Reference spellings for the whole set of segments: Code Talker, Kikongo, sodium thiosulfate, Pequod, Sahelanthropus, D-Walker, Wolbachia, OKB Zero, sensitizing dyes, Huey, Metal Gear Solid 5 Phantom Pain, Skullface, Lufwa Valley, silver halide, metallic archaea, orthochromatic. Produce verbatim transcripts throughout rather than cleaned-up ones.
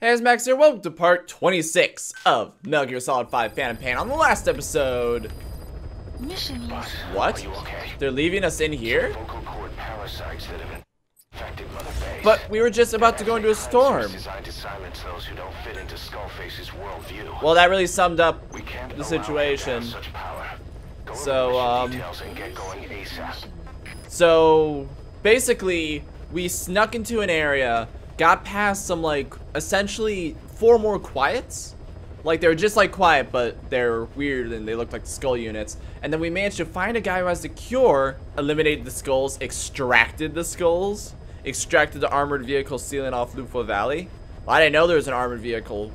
Hey, it's Max here. Welcome to part twenty-six of Metal Gear Solid five Phantom Pain. On the last episode... Mission. What? Okay? They're leaving us in here? But we were just about to go into a storm. Designed to silence those who don't fit into Skullface's worldview. Well, that really summed up the situation. So, um... So, basically, we snuck into an area... Got past some, like, essentially four more quiets. Like, they were just, like, quiet, but they're weird and they look like the skull units. And then we managed to find a guy who has the cure, eliminated the skulls, extracted the skulls, extracted the armored vehicle sealing off Lufwa Valley. Well, I didn't know there was an armored vehicle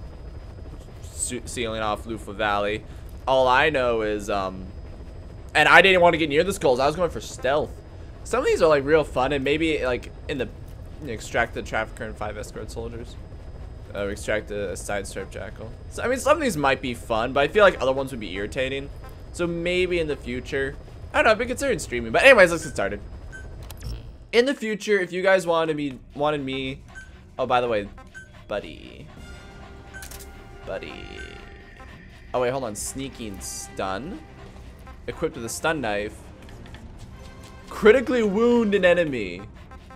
sealing off Lufwa Valley. All I know is, um... and I didn't want to get near the skulls. I was going for stealth. Some of these are, like, real fun, and maybe, like, in the... Extract the trafficker and five escort soldiers. Uh, extract a side strip jackal. So, I mean, some of these might be fun, but I feel like other ones would be irritating. So maybe in the future, I don't know. I've been considering streaming, but anyways, let's get started. In the future, if you guys wanted me, wanted me. Oh, by the way, buddy, buddy. Oh wait, hold on. Sneaking stun. Equipped with a stun knife. Critically wound an enemy.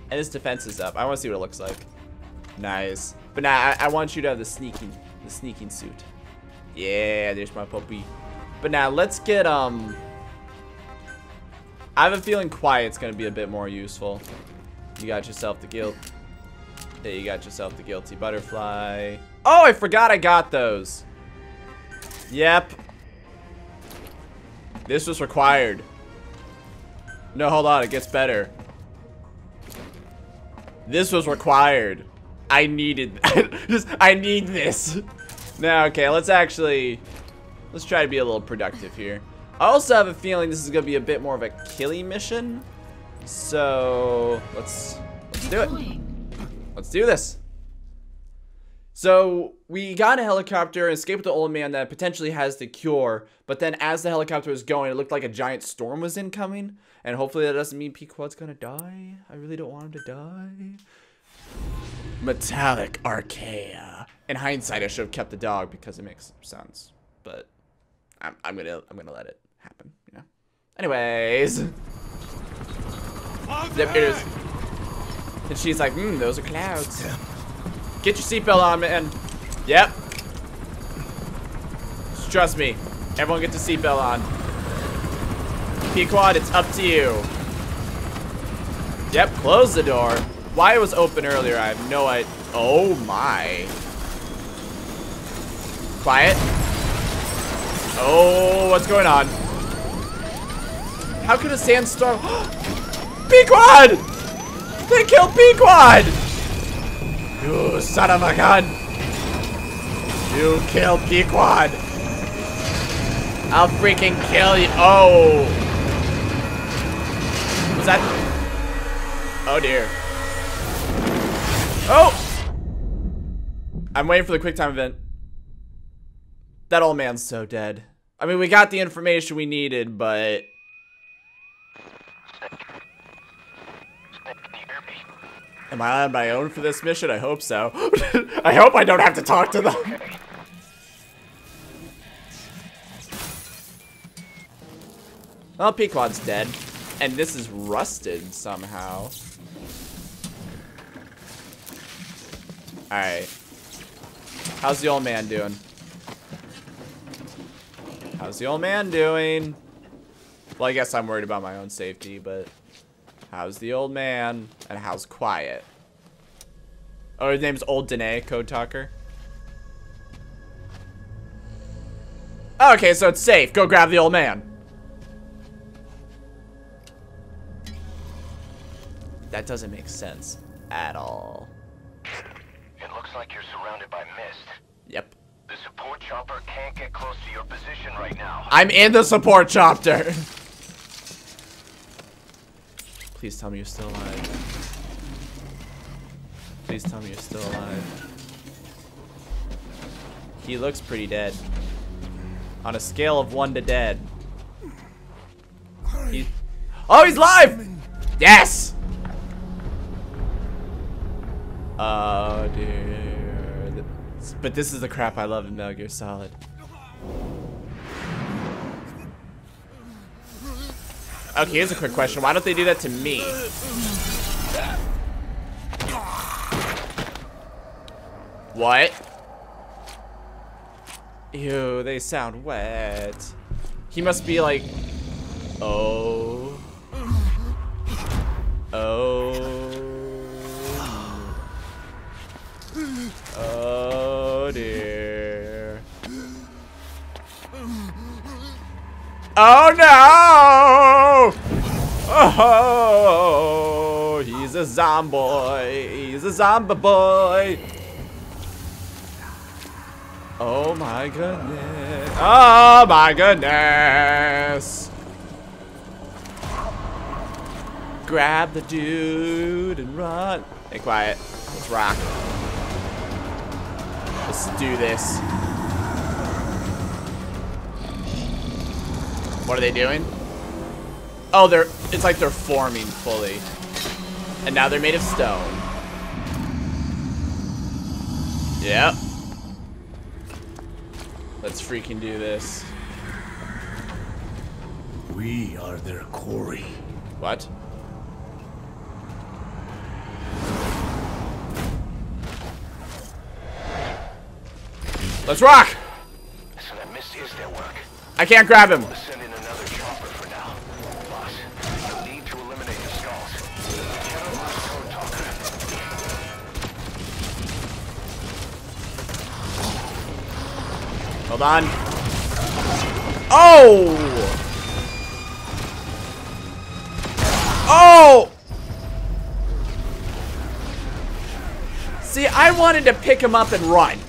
And his defense is up. I want to see what it looks like. Nice. But nah, I, I want you to have the sneaking, the sneaking suit. Yeah, there's my puppy. But now nah, let's get um. I have a feeling quiet's gonna be a bit more useful. You got yourself the guilt. Yeah, you got yourself the guilty butterfly. Oh, I forgot I got those. Yep. This was required. No, hold on. It gets better. This was required. I needed just I need this. Now, okay, let's actually let's try to be a little productive here. I also have a feeling this is gonna be a bit more of a killy mission. So let's let's do it. Let's do this. So we got a helicopter, escaped the old man that potentially has the cure, but then as the helicopter was going, it looked like a giant storm was incoming, and hopefully that doesn't mean Pequod's gonna die. I really don't want him to die. Metallic archaea. In hindsight, I should have kept the dog because it makes sense, but I'm, I'm gonna I'm gonna let it happen, you know. Anyways, there it is. And she's like, hmm, those are clouds. Yeah. Get your seatbelt on, man. Yep. Trust me. Everyone get the seatbelt on. Pequod, it's up to you. Yep, close the door. Why it was open earlier, I have no idea. Oh, my. Quiet. Oh, what's going on? How could a sandstorm... Pequod! They killed Pequod! You son of a gun! You killed Pequod! I'll freaking kill you! Oh! Was that? Oh dear! Oh! I'm waiting for the quick time event. That old man's so dead. I mean, we got the information we needed, but. Am I on my own for this mission? I hope so. I hope I don't have to talk to them. Well, Pequod's dead. And this is rusted somehow. Alright. How's the old man doing? How's the old man doing? Well, I guess I'm worried about my own safety, but... How's the old man? And how's Quiet? Oh, his name's Old Danae, Code Talker. Oh, okay, so it's safe. Go grab the old man. That doesn't make sense at all. It looks like you're surrounded by mist. Yep. The support chopper can't get close to your position right now. I'm in the support chopper. Please tell me you're still alive. Please tell me you're still alive. He looks pretty dead. On a scale of one to dead. He's... Oh, he's live! Yes! Oh, dear. But this is the crap I love in Metal Gear Solid. Okay, here's a quick question. Why don't they do that to me? What? Ew, they sound wet. He must be like... Oh. Oh. Oh, dear. Oh, no! Oh, he's a zomboy. He's a zombie boy. Oh my goodness. Oh my goodness. Grab the dude and run. Hey, quiet. Let's rock. Let's do this. What are they doing? Oh, they're, it's like they're forming fully. And now they're made of stone. Yep. Let's freaking do this. We are their quarry. What? Let's rock! So that Misty is their work. I can't grab him. Let's send in another chopper for now. Boss, you need to eliminate the skulls. General Code Talker. Hold on. Oh! Oh! See, I wanted to pick him up and run.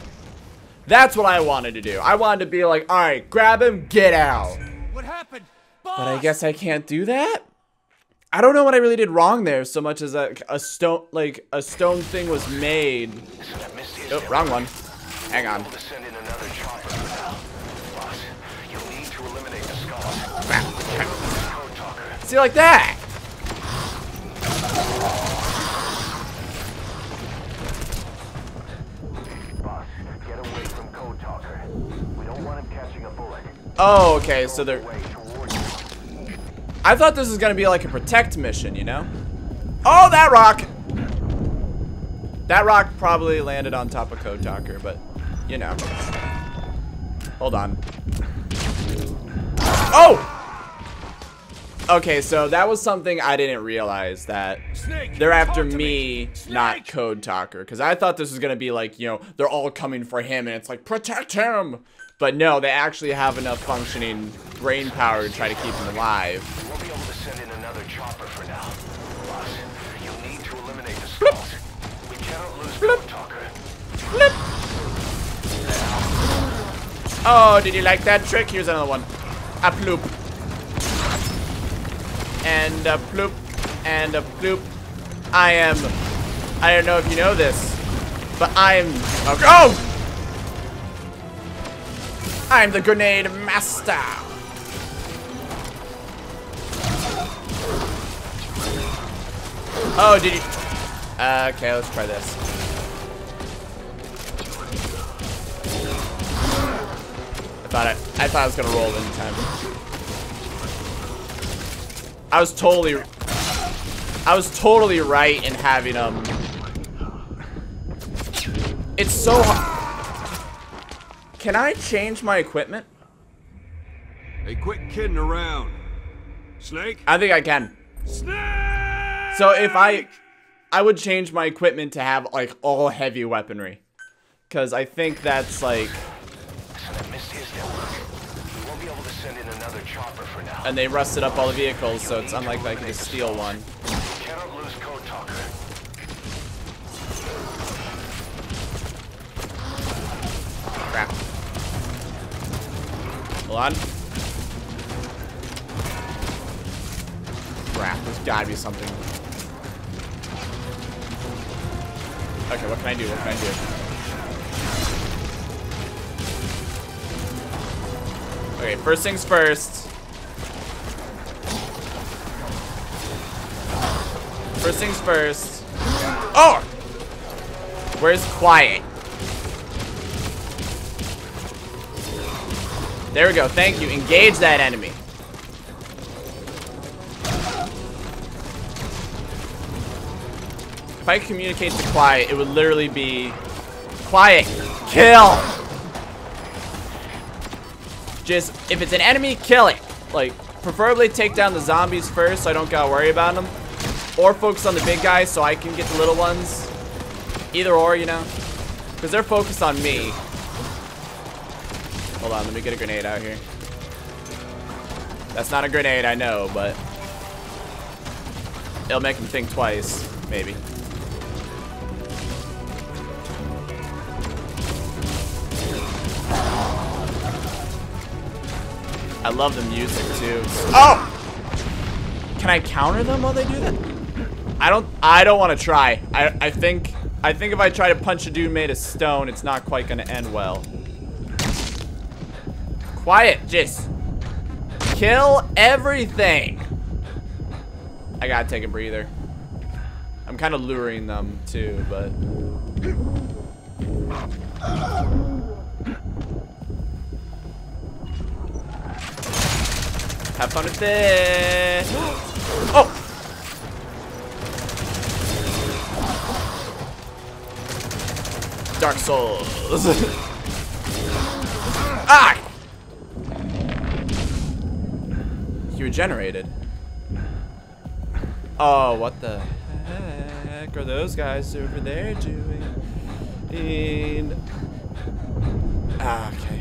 That's what I wanted to do. I wanted to be like, all right, grab him, get out. What happened? Boss! But I guess I can't do that. I don't know what I really did wrong there, so much as a, a stone, like a stone thing was made. Oh, wrong one. Hang on. See, like that. Oh, okay, so they're... I thought this was gonna be like a protect mission, you know? Oh, that rock! That rock probably landed on top of Code Talker, but, you know. Hold on. Oh! Okay, so that was something I didn't realize, that Snake, they're after me, me. Not Code Talker. Because I thought this was gonna be like, you know, they're all coming for him and it's like, protect him! But no, they actually have enough functioning brain power to try to keep him alive. We'll be able to send in another chopper for now. Boss, you need to eliminate the skulls. We cannot lose Code Talker. Blip. Oh, did you like that trick? Here's another one. A ploop. And a ploop. And a ploop. I am... I don't know if you know this, but I am... Oh! Oh! I'm the grenade master. Oh, did you? Uh, okay, let's try this. I thought I, I thought I was gonna roll in time. I was totally, I was totally right in having um. It's so hard. Can I change my equipment? Hey, quit kidding around. Snake? I think I can. Snake! So if I... I would change my equipment to have, like, all heavy weaponry. Because I think that's, like... And they rusted up all the vehicles, so it's unlikely I can just steal one. Crap. Hold on. Crap, there's gotta be something. Okay, what can I do? What can I do? Okay, first things first. First things first. Oh! Where's Quiet? There we go. Thank you. Engage that enemy. If I communicate to Quiet, it would literally be... Quiet! Kill! Just, if it's an enemy, kill it. Like, preferably take down the zombies first so I don't gotta worry about them. Or focus on the big guys so I can get the little ones. Either or, you know. Because they're focused on me. Hold on, let me get a grenade out here. That's not a grenade, I know, but... it'll make them think twice, maybe. I love the music, too. Oh! Can I counter them while they do that? I don't... I don't want to try. I, I think... I think if I try to punch a dude made of stone, it's not quite going to end well. Quiet, just kill everything. I gotta take a breather. I'm kind of luring them too, but have fun with this. Oh! Dark Souls. Ah! You regenerated. Oh, what the heck are those guys over there doing? And... ah, okay.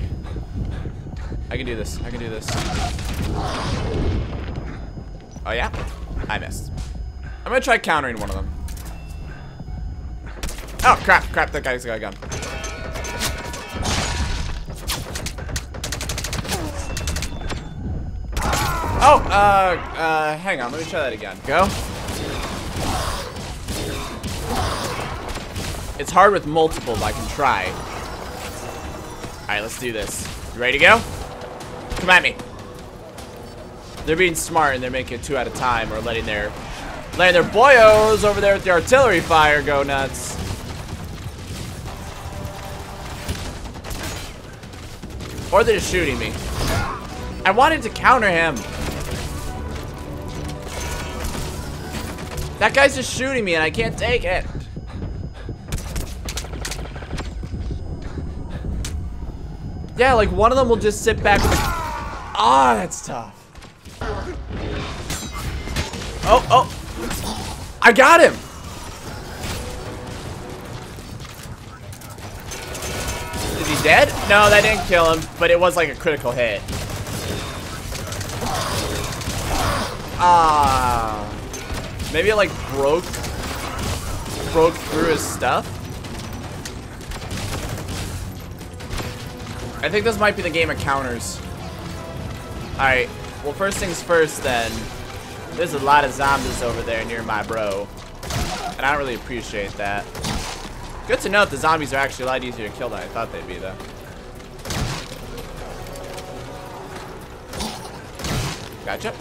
I can do this. I can do this. Oh, yeah? I missed. I'm gonna try countering one of them. Oh, crap. Crap, that guy's got a gun. Oh, uh, uh, hang on. Let me try that again. Go. It's hard with multiple, but I can try. All right, let's do this. You ready to go? Come at me. They're being smart, and they're making it two at a time, or letting their, letting their boyos over there with the artillery fire go nuts. Or they're just shooting me. I wanted to counter him. That guy's just shooting me and I can't take it. Yeah, like one of them will just sit back with a... ah, oh, that's tough. Oh, oh. I got him. Is he dead? No, that didn't kill him, but it was like a critical hit. Ah. Maybe it like broke broke through his stuff. I think this might be the game of counters. Alright, well first things first then. There's a lot of zombies over there near my bro. And I don't really appreciate that. Good to know that the zombies are actually a lot easier to kill than I thought they'd be though. Gotcha.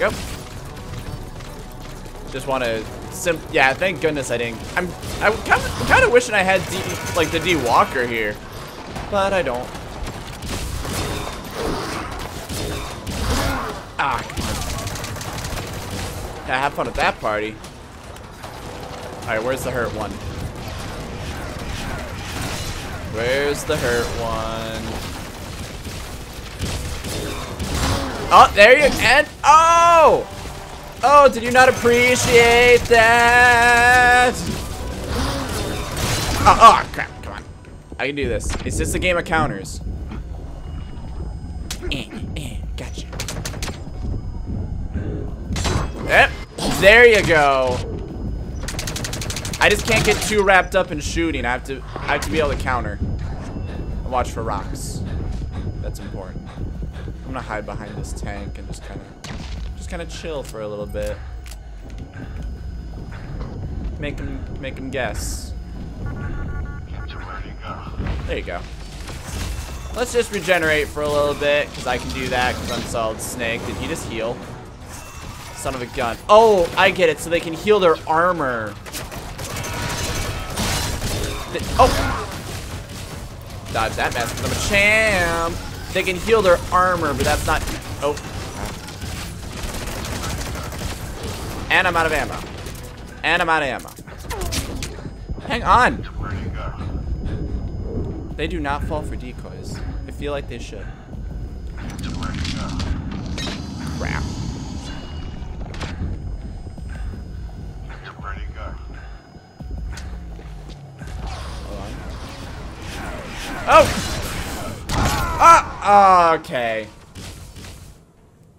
Go. Just want to sim. Yeah, thank goodness I didn't. I'm. I'm kind of, kind of wishing I had D, like the D-Walker here, but I don't. Ah. Yeah, have fun at that party. All right, where's the hurt one? Where's the hurt one? Oh, there you and oh, oh! Did you not appreciate that? Oh, oh, crap! Come on, I can do this. It's just a game of counters. Eh, eh, gotcha. Yep, there you go. I just can't get too wrapped up in shooting. I have to, I have to be able to counter. Watch for rocks. That's important. I'm gonna hide behind this tank and just kind of, just kind of chill for a little bit. Make him, make him guess. There you go. Let's just regenerate for a little bit because I can do that because I'm Solid Snake. Did he just heal? Son of a gun. Oh, I get it. So they can heal their armor. Th oh! Dodge that mess, because I'm a champ! They can heal their armor, but that's not... Oh. And I'm out of ammo. And I'm out of ammo. Hang on! They do not fall for decoys. I feel like they should. Crap. Oh! Ah! Okay.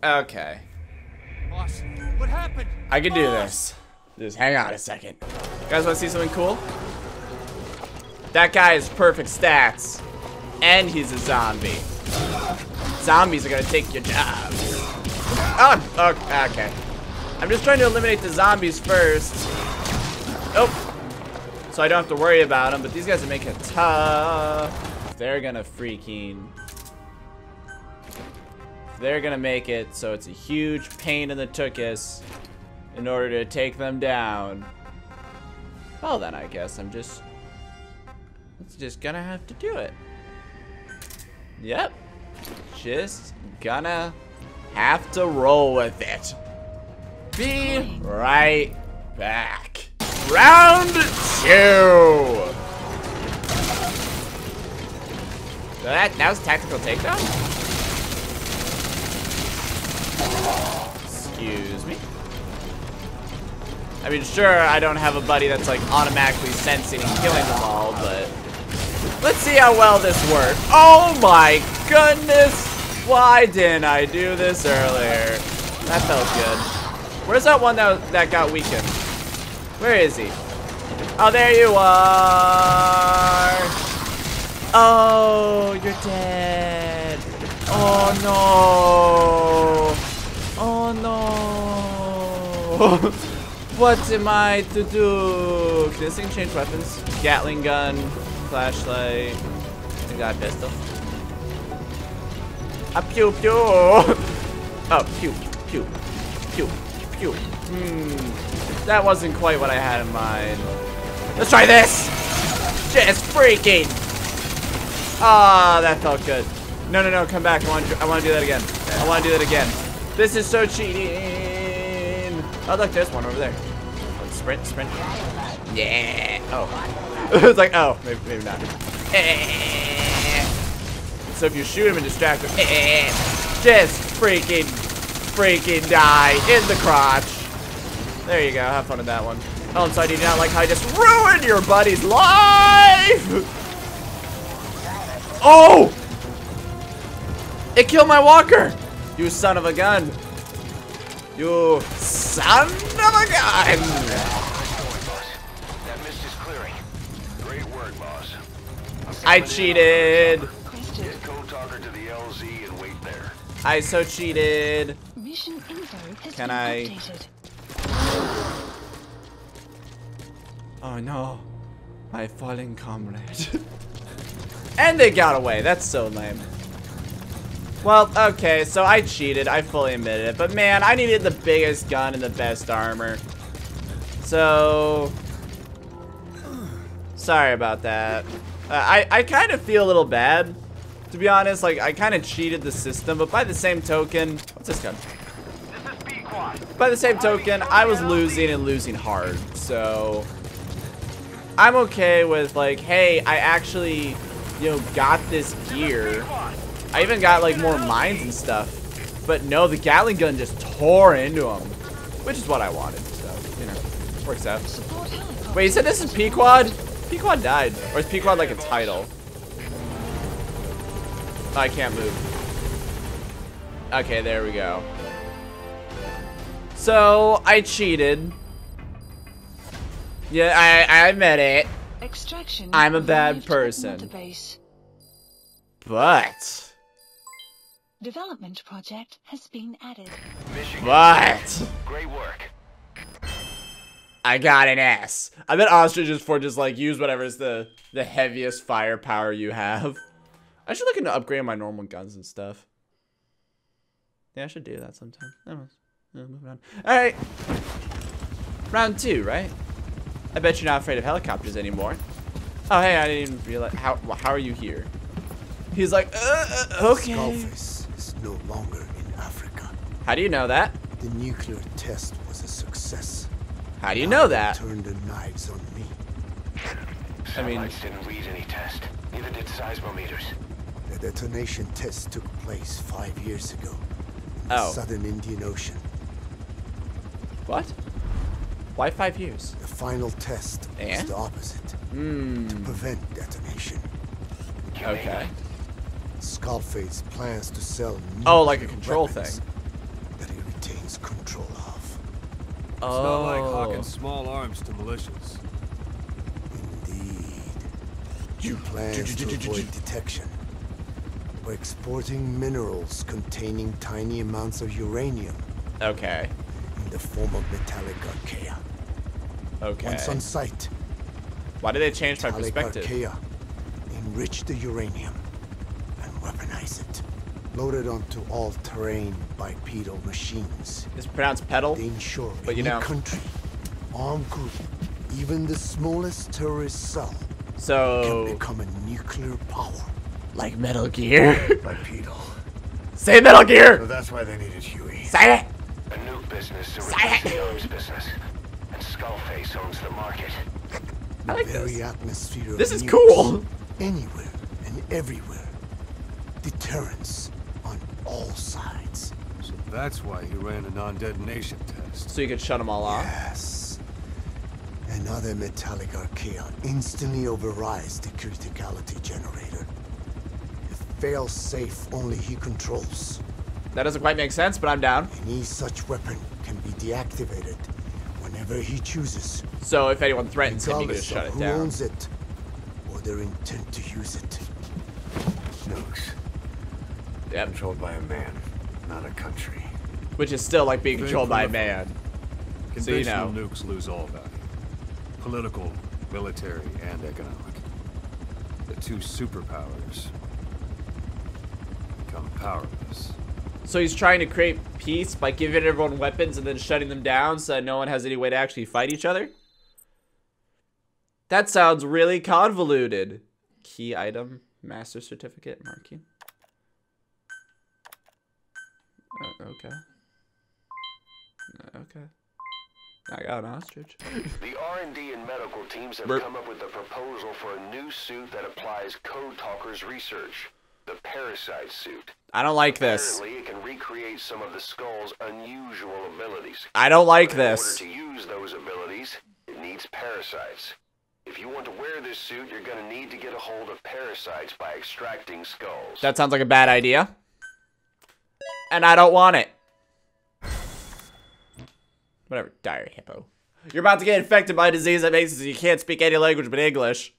Okay. Boss, what happened? I can do this. Just hang on a second. You guys want to see something cool? That guy has perfect stats. And he's a zombie. Zombies are gonna take your jobs. Oh! Okay. I'm just trying to eliminate the zombies first. Oh! So I don't have to worry about them, but these guys are making it tough. They're gonna freaking... They're gonna make it so it's a huge pain in the tuchus in order to take them down. Well then, I guess I'm just... It's just gonna have to do it. Yep. Just gonna have to roll with it. Be right back. Round two! That, that was tactical takedown? Excuse me. I mean, sure, I don't have a buddy that's like automatically sensing and killing them all, but let's see how well this worked. Oh my goodness! Why didn't I do this earlier? That felt good. Where's that one that, that got weakened? Where is he? Oh, there you are! Oh, you're dead. Oh, no. Oh, no. What am I to do? Can this thing change weapons? Gatling gun, flashlight. I got a pistol. A pew pew. Oh, pew pew pew pew. Hmm. That wasn't quite what I had in mind. Let's try this. Just freaking. Ah, oh, that felt good. No, no, no, come back. I want to, I want to do that again. I want to do that again. This is so cheating. Oh, look, there's one over there. Sprint, sprint. Yeah. Oh. It's like, oh, maybe, maybe not. So if you shoot him and distract him, just freaking, freaking die in the crotch. There you go. Have fun with that one. Oh, I'm sorry. Do you not like how I just ruined your buddy's life? Oh! It killed my walker! You son of a gun! You son of a gun! That mist is clearing. Great work, boss. I cheated. Get Code Talker to the L Z and wait there. I so cheated. Mission info has Can been I? Updated. Oh no, my fallen comrade. And they got away. That's so lame. Well, okay, so I cheated. I fully admitted it. But man, I needed the biggest gun and the best armor. So... Sorry about that. Uh, I, I kind of feel a little bad, to be honest. Like, I kind of cheated the system, but by the same token... What's this gun? This is Pequod. By the same token, I was losing and losing hard. So... I'm okay with, like, hey, I actually... You know, got this gear. I even got like more mines and stuff, but no, the Gatling gun just tore into him, which is what I wanted. So you know, works out. Wait, you said this is Pequod? Pequod died, or is Pequod like a title? Oh, I can't move. Okay, there we go. So I cheated. Yeah, I I admit it. Extraction I'm a bad person. But development project has been added. Michigan. But great work. I got an S. I bet ostrich is for just like use whatever's the the heaviest firepower you have. I should look into upgrading my normal guns and stuff. Yeah, I should do that sometime. Anyways, moving on. Alright. Round two, right? I bet you're not afraid of helicopters anymore. Oh, hey, I didn't even realize. How, how are you here? He's like, uh, uh, okay. Skullface is no longer in Africa. How do you know that? The nuclear test was a success. How do you know that? Turned the knives on me. I mean, satellites didn't read any test. Neither did seismometers. The detonation test took place five years ago in the oh. southern Indian Ocean. What? Why five years? The final test and? was the opposite. Mm. To prevent detonation. Okay. Skullface plans to sell nuclear oh, like a control thing that he retains control of. Oh. It's not like hawking small arms to militias. You plan to avoid detection by exporting minerals containing tiny amounts of uranium. Okay. In the form of metallic archaea. Okay. Once on site. Why did they change my perspective? Metallic archaea enrich the uranium and weaponize it. Loaded onto all-terrain bipedal machines. It's pronounced pedal. They ensure but you know. Country, armed group, even the smallest terrorist cell. So can become a nuclear power, like Metal Gear. Bipedal. Say Metal Gear. So that's why they needed Huey. Say it. A nuke business to replace the arms business, and Skullface owns the market. I like this. The very atmosphere. This is cool. Anywhere and everywhere, deterrence on all sides. So that's why he ran a non-detonation test. So you could shut them all off. Yes. Another metallic archaea instantly overrides the criticality generator. A failsafe only he controls. That doesn't quite make sense, but I'm down. Any such weapon can be deactivated whenever he chooses. So if anyone threatens him, he can just shut it down. Regardless of who owns it or their intent to use it. Nukes. Yep. Controlled by a man, not a country. Which is still like being controlled by a man. So you know. Nukes lose all value. Political, military, and economic. The two superpowers become powerless. So he's trying to create peace by giving everyone weapons and then shutting them down so that no one has any way to actually fight each other? That sounds really convoluted. Key item, master certificate, marking. Oh, okay. Okay. I got an ostrich. The R and D and medical teams have Burp. come up with a proposal for a new suit that applies Code Talker's research. The Parasite Suit. I don't like this. Apparently, it can recreate some of the Skull's unusual abilities. I don't like this. In order to use those abilities, it needs parasites. If you want to wear this suit, you're going to need to get a hold of parasites by extracting skulls. That sounds like a bad idea. And I don't want it. Whatever, diary hippo. You're about to get infected by a disease that makes it so you can't speak any language but English.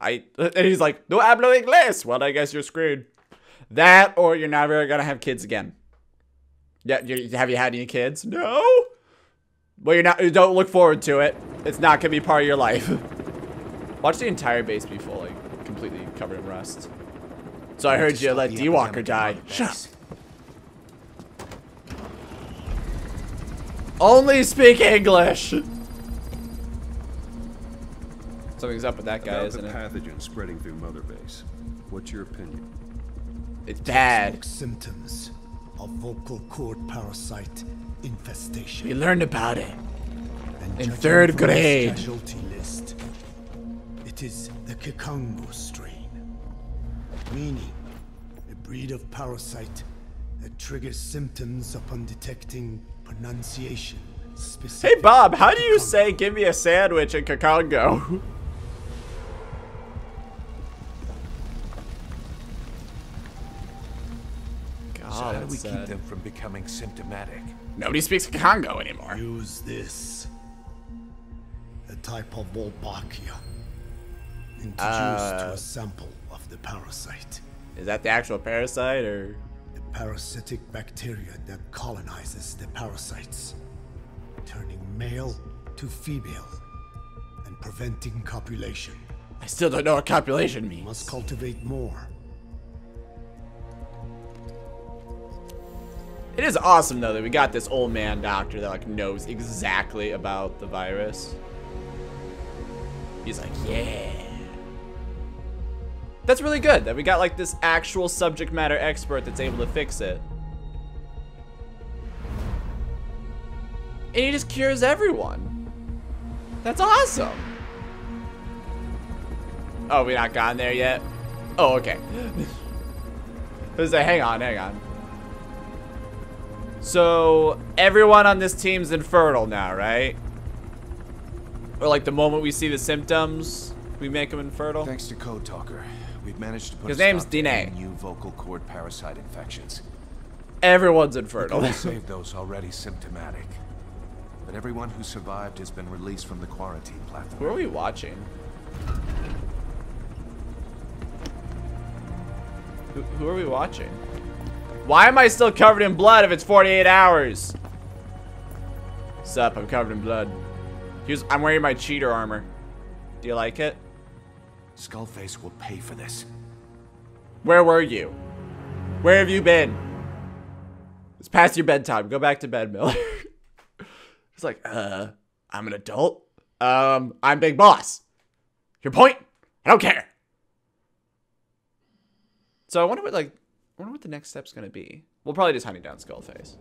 I and he's like, no hablo inglés. Well, I guess you're screwed. That or you're never gonna have kids again. Yeah, you, have you had any kids? No. Well, you're not. You don't look forward to it. It's not gonna be part of your life. Watch the entire base be full, like completely covered in rust. So I heard you let D-Walker die. Shut up. Only speak English. Something's up with that guy, About isn't the pathogen it? pathogen spreading through Mother Base. What's your opinion? It's bad. Symptoms of vocal cord parasite infestation. We learned about it and in third grade. Casualty list. It is the Kikongo strain, meaning a breed of parasite that triggers symptoms upon detecting. Pronunciation. Hey Bob, how do you say give me a sandwich in Kikongo? God, so how do we sad. keep them from becoming symptomatic? Nobody speaks Kikongo anymore. Use this. A type of Wolbachia. Introduced uh, to a sample of the parasite. Is that the actual parasite or? Parasitic bacteria that colonizes the parasites, turning male to female and preventing copulation. I still don't know what copulation means. Must cultivate more. It is awesome though that we got this old man doctor that like knows exactly about the virus. He's like, yeah. that's really good that we got like this actual subject matter expert that's able to fix it. And he just cures everyone. That's awesome. Oh, we not gone there yet? Oh, okay. I was like, hang on, hang on. So, everyone on this team's infertile now, right? Or like the moment we see the symptoms, we make them infertile? Thanks to Code Talker, we've managed to put his name's D N A. New vocal cord parasite infections. Everyone's infertile. We saved those already symptomatic. But everyone who survived has been released from the quarantine platform. Who are we watching? Who, who are we watching? Why am I still covered in blood if it's forty-eight hours? Sup, I'm covered in blood. Here's, I'm wearing my cheater armor. Do you like it? Skullface will pay for this. Where were you? Where have you been? It's past your bedtime. Go back to bed, Miller. It's like, uh, I'm an adult. Um, I'm big boss. Your point? I don't care. So I wonder what, like, I wonder what the next step's gonna be. We'll probably just hunt down Skullface.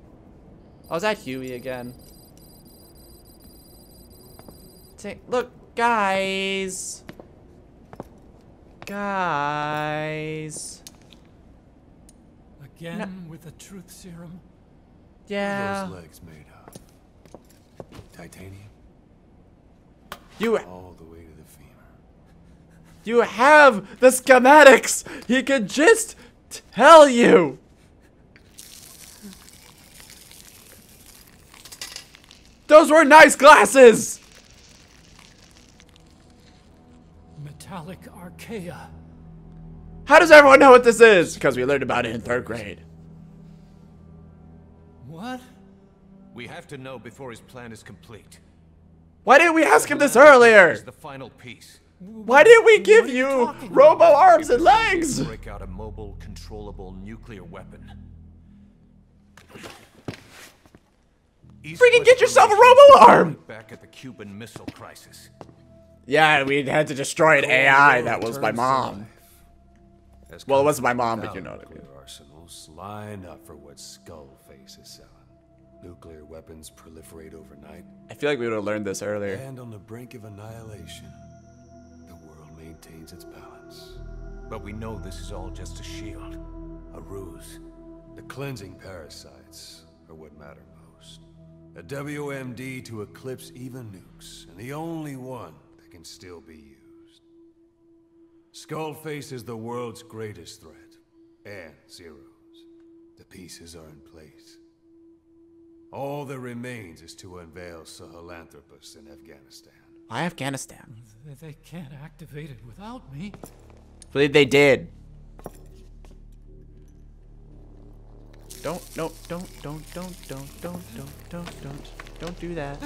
Oh, is that Huey again? Take, look, guys. Guys. Again no. with the truth serum? Yeah. What are those legs made of? Titanium? You all the way to the femur. You have the schematics! He could just tell you! Those were nice glasses! Metallic archaea. How does everyone know what this is? Because we learned about it in third grade. What? We have to know before his plan is complete. Why didn't we ask him this earlier? This is the final piece. Why didn't we give you robo arms and legs? Break out a mobile, controllable nuclear weapon. Freaking get yourself a robo arm! Back at the Cuban Missile Crisis. Yeah, we had to destroy an A I that was my mom. Well, it wasn't my mom, but you know what I mean. Arsenals line up for what Skullface is selling. Nuclear weapons proliferate overnight. I feel like we would have learned this earlier. And on the brink of annihilation. Maintains its balance. But we know this is all just a shield, a ruse. The cleansing parasites are what matter most. A W M D to eclipse even nukes, and the only one that can still be used. Skullface is the world's greatest threat, and Zero's. The pieces are in place. All that remains is to unveil Sahelanthropus in Afghanistan. Why Afghanistan? They can't activate it without me. But they did. Don't, no, don't, don't, don't, don't, don't, don't, don't, don't, don't do that.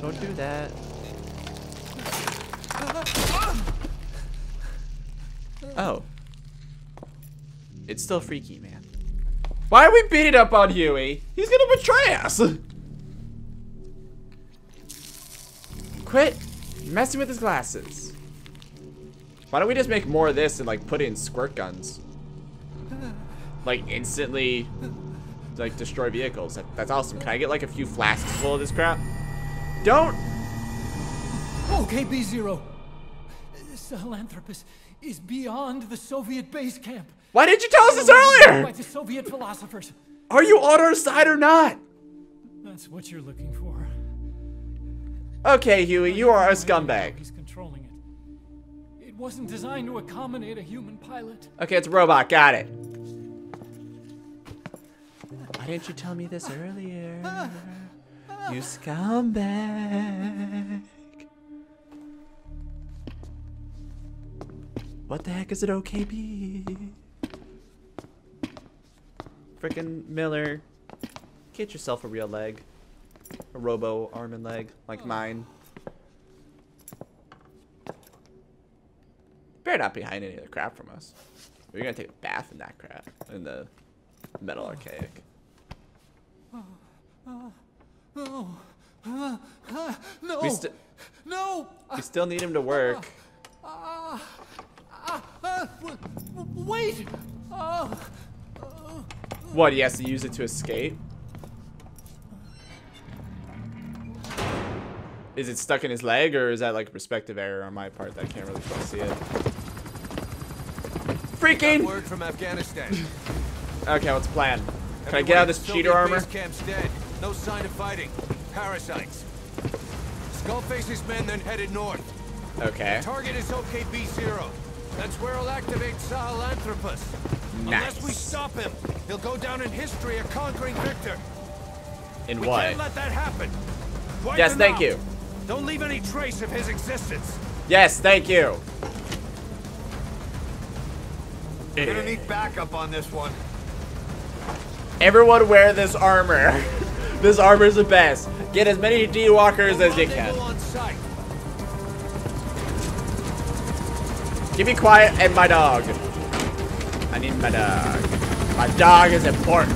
Don't do that. Oh. It's still freaky, man. Why are we beating up on Huey? He's gonna betray us. Quit messing with his glasses. Why don't we just make more of this and like put in squirt guns? Like instantly like destroy vehicles. That, that's awesome. Can I get like a few flasks full of this crap? Don't. O K B Zero. Sahelanthropus is beyond the Soviet base camp. Why didn't you tell us this earlier? By the Soviet philosophers. Are you on our side or not? That's what you're looking for. Okay, Huey, you are a scumbag. He's controlling it. It wasn't designed to accommodate a human pilot. Okay, it's a robot. Got it. Why didn't you tell me this earlier? You scumbag. What the heck is it, O K B? Frickin' Miller. Get yourself a real leg. A robo arm and leg, like mine. Better not be hiding any of the crap from us. We're gonna take a bath in that crap, in the metal archaic. No! We st no! We still need him to work. Wait! Oh. What, he has to use it to escape? Is it stuck in his leg, or is that like a perspective error on my part that I can't really see it? Freaking! Word from Afghanistan. Okay, what's the plan? Can Everywhere I get out of this cheater armor? Camp's dead. No sign of fighting. Parasites. Skullface's men then headed north. Okay. Target is O K B Zero. That's where he'll activate Sahelanthropus. Nice. Unless we stop him, he'll go down in history a conquering victor. In we what? Can't let that happen. Wipe yes, thank out. You. Don't leave any trace of his existence. Yes, thank you. We're gonna need backup on this one. Everyone wear this armor. This armor is the best. Get as many D-Walkers as you can. Keep me quiet and my dog. I need my dog. My dog is important.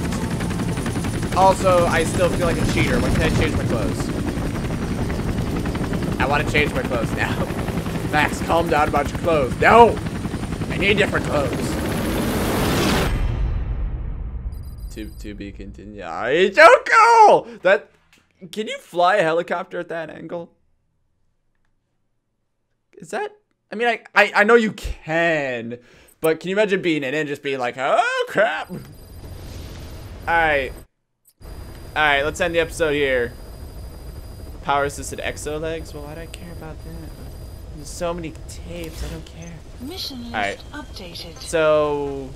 Also, I still feel like a cheater. When can I change my clothes? I want to change my clothes now. Max, calm down about your clothes. No! I need different clothes. To, to be continued. It's so cool! That, can you fly a helicopter at that angle? Is that? I mean, I, I, I know you can, but can you imagine being in it and just being like, oh crap! Alright. Alright, let's end the episode here. Power assisted exo legs? Well, why do I care about that? There's so many tapes, I don't care. Mission list updated. So.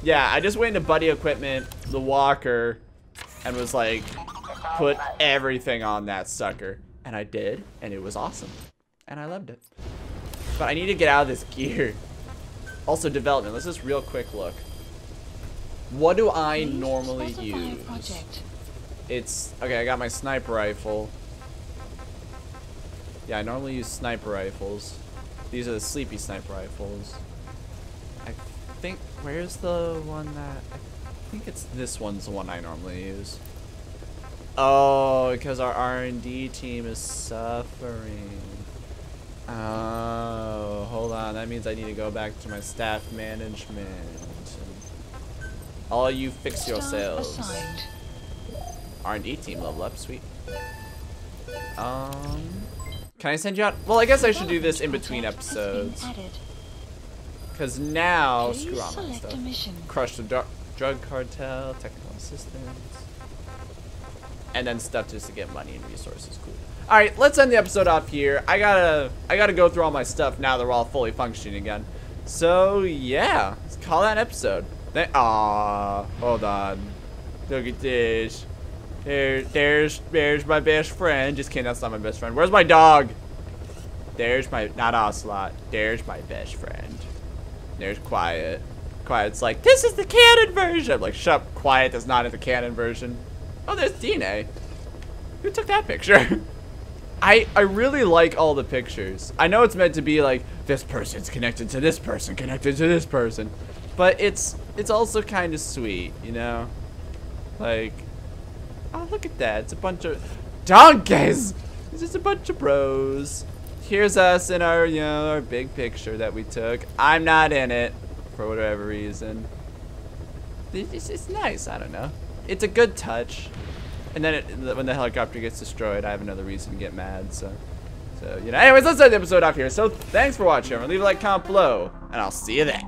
Yeah, I just went into buddy equipment, the walker, and was like, put everything on that sucker. And I did, and it was awesome. And I loved it. But I need to get out of this gear. Also, development. Let's just real quick look. What do I Please normally use? Project. It's, okay, I got my sniper rifle. Yeah, I normally use sniper rifles. These are the sleepy sniper rifles. I think, where's the one that, I think it's this one's the one I normally use. Oh, because our R and D team is suffering. Oh, hold on, that means I need to go back to my staff management. All you fix yourselves. R and D team level up, sweet. Um, can I send you out? Well, I guess I should do this in between episodes. Cause now, Please screw on my stuff. Crush the dr drug cartel, technical assistance, and then stuff just to get money and resources. Cool. All right, let's end the episode off here. I gotta, I gotta go through all my stuff now that we're all fully functioning again. So yeah, let's call that an episode. They, aw, hold on. Look at this. There, there's, there's my best friend. Just kidding, that's not my best friend. Where's my dog? There's my, not Ocelot. There's my best friend. There's Quiet. Quiet's like, this is the canon version. I'm like, shut up, Quiet, that's not in the canon version. Oh, there's D N A. Who took that picture? I, I really like all the pictures. I know it's meant to be like, this person's connected to this person, connected to this person. But it's it's also kind of sweet, you know? Like, oh, look at that. It's a bunch of donkeys. It's just a bunch of bros. Here's us in our, you know, our big picture that we took. I'm not in it for whatever reason. It's, it's nice. I don't know. It's a good touch. And then it, when the helicopter gets destroyed, I have another reason to get mad. So, so you know. Anyways, let's end the episode off here. So thanks for watching. Everyone. Leave a like, comment below, and I'll see you then.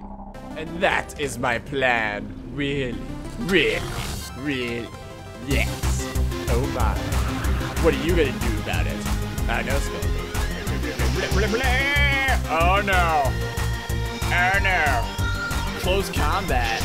And that is my plan. Really, really, really. Yes. Oh my. What are you gonna do about it? I know it's gonna be. Oh no. Oh no. Close combat.